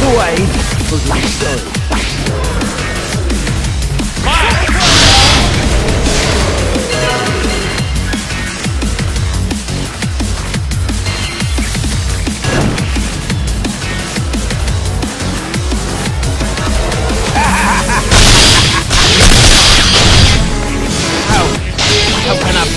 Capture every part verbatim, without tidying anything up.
the way for How can I?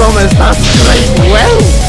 promise that's great. Well.